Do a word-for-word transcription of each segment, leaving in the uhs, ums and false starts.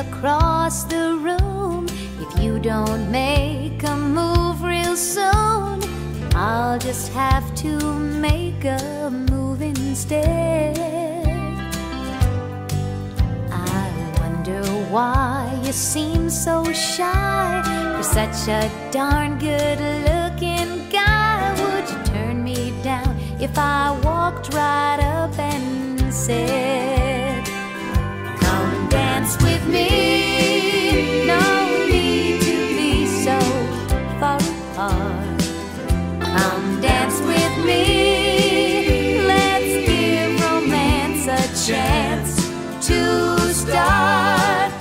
across the room. If you don't make a move real soon, I'll just have to make a move instead. I wonder why you seem so shy. You're such a darn good-looking guy. Would you turn me down if I walked right up and said, come dance with me, no need to be so far apart. Come dance with me, let's give romance a chance to start.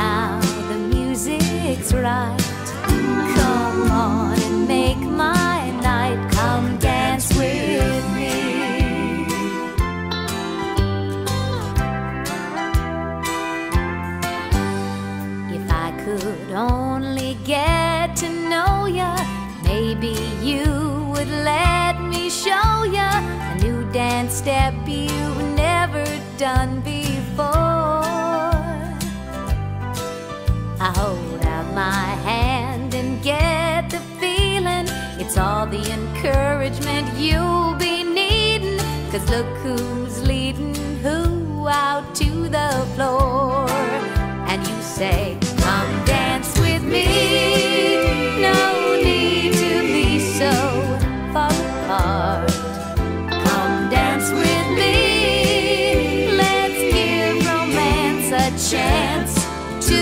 Now the music's right, come on and make my night. Come dance with me. If I could only get to know ya, maybe you would let me show ya a new dance step you've never done before. I hold out my hand and get the feeling it's all the encouragement you'll be needing. Cause look who's leading who out to the floor. And you say, come dance with me, no so far apart. Come dance with me, let's give romance a chance to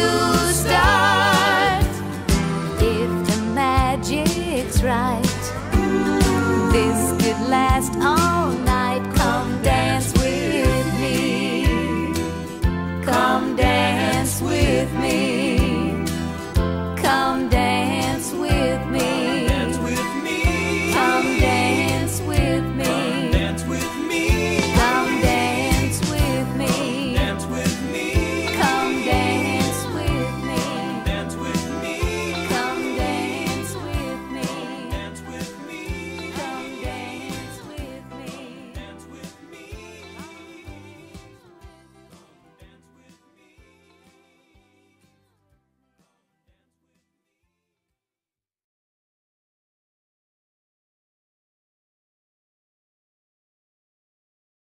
start. If the magic's right,